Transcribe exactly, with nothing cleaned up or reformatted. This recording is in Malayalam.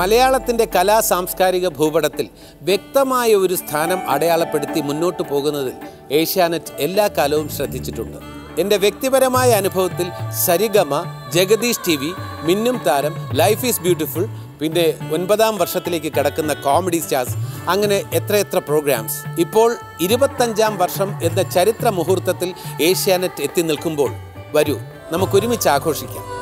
മലയാളത്തിന്റെ കലാ സാംസ്കാരിക ഭൂപടത്തിൽ വ്യക്തമായ ഒരു സ്ഥാനം അടയാളപ്പെടുത്തി മുന്നോട്ട് പോകുന്നതിൽ ഏഷ്യാനെറ്റ് എല്ലാ കാലവും ശ്രദ്ധിച്ചിട്ടുണ്ട്. എൻ്റെ വ്യക്തിപരമായ അനുഭവത്തിൽ സരിഗമ, ജഗദീഷ് ടി വി, മിന്നും താരം, ലൈഫ് ഈസ് ബ്യൂട്ടിഫുൾ, പിന്നെ ഒൻപതാം വർഷത്തിലേക്ക് കടക്കുന്ന കോമഡി സ്റ്റാർസ്, അങ്ങനെ എത്രയെത്ര പ്രോഗ്രാംസ്. ഇപ്പോൾ ഇരുപത്തഞ്ചാം വർഷം എന്ന ചരിത്ര മുഹൂർത്തത്തിൽ ഏഷ്യാനെറ്റ് എത്തി നിൽക്കുമ്പോൾ വരൂ നമുക്കൊരുമിച്ച് ആഘോഷിക്കാം.